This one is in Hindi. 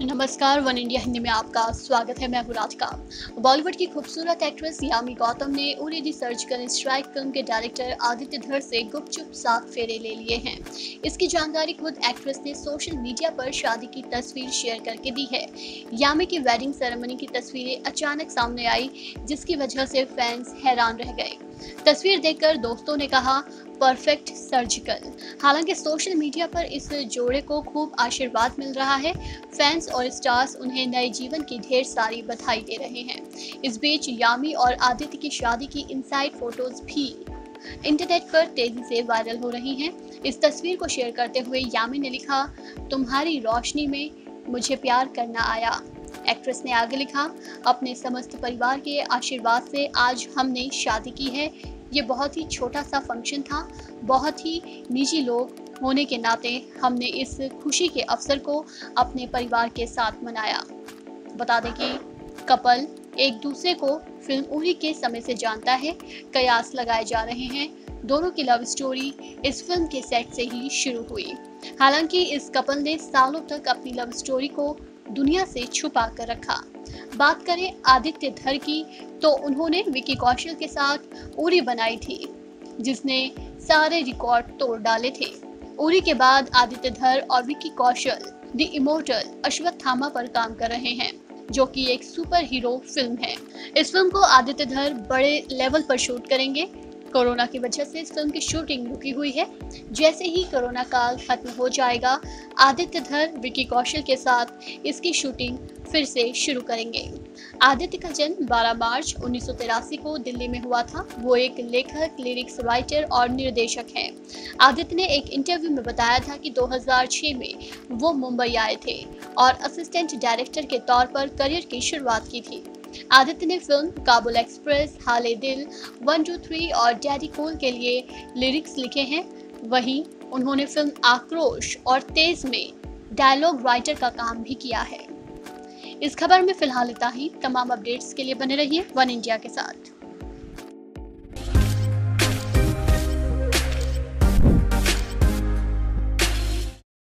नमस्कार, वन इंडिया हिंदी में आपका स्वागत है। मैं हूं राधिका। बॉलीवुड की खूबसूरत एक्ट्रेस यामी गौतम ने Uri the surgical strike film के डायरेक्टर आदित्य धर से गुपचुप 7 फेरे ले लिए हैं। इसकी जानकारी खुद एक्ट्रेस ने सोशल मीडिया पर शादी की तस्वीर शेयर करके दी है। यामी की वेडिंग सेरेमनी की तस्वीरें अचानक सामने आई, जिसकी वजह से फैंस हैरान रह गए। तस्वीर देखकर दोस्तों ने कहा, परफेक्ट सर्जिकल। हालांकि सोशल मीडिया पर इस जोड़े को खूब आशीर्वाद मिल रहा है। फैंस और स्टार्स उन्हें नए जीवन की ढेर सारी बधाई दे रहे हैं। इस बीच यामी और आदित्य की शादी की इनसाइड फोटोज भी इंटरनेट पर तेजी से वायरल हो रही हैं। इस तस्वीर को शेयर करते हुए यामी ने लिखा, तुम्हारी रोशनी में मुझे प्यार करना आया। एक्ट्रेस ने आगे लिखा, अपने समस्त परिवार के आशीर्वाद से आज हमने शादी की है। ये बहुत ही छोटा सा फंक्शन था, बहुत ही निजी लोग होने के नाते हमने इस खुशी के अवसर को अपने परिवार के साथ मनाया। बता दें कि कपल एक दूसरे को फिल्म उरी के समय से जानता है। कयास लगाए जा रहे हैं। दोनों की लव स्टोरी इस फिल्म के सेट से ही शुरू हुई। हालांकि इस कपल ने सालों तक अपनी लव स्टोरी को दुनिया से छुपा कर रखा। बात करें आदित्य धर की, तो उन्होंने विक्की कौशल के साथ उरी बनाई थी, जिसने सारे रिकॉर्ड तोड़ डाले थे। उरी के बाद आदित्य धर और विक्की कौशल द इमोर्टल अश्वत्थामा पर काम कर रहे हैं, जो कि एक सुपर हीरो फिल्म है। इस फिल्म को आदित्य धर बड़े लेवल पर शूट करेंगे। कोरोना की वजह से इस फिल्म की शूटिंग रुकी हुई है। जैसे ही कोरोना काल खत्म हो जाएगा, आदित्य धर विक्की कौशल के साथ इसकी शूटिंग फिर से शुरू करेंगे। आदित्य का जन्म 12 मार्च 1983 को दिल्ली में हुआ था। वो एक लेखक, लिरिक्स राइटर और निर्देशक हैं। आदित्य ने एक इंटरव्यू में बताया था कि 2006 में वो मुंबई आए थे और असिस्टेंट डायरेक्टर के तौर पर करियर की शुरुआत की थी। आदित्य ने फिल्म काबुल एक्सप्रेस, हाले दिल, 1, 2, 3 और डैडी कूल के लिए लिरिक्स लिखे हैं। वहीं उन्होंने फिल्म आक्रोश और तेज में डायलॉग राइटर का काम भी किया है। इस खबर में फिलहाल इतना ही। तमाम अपडेट्स के लिए बने रहिए वन इंडिया के साथ।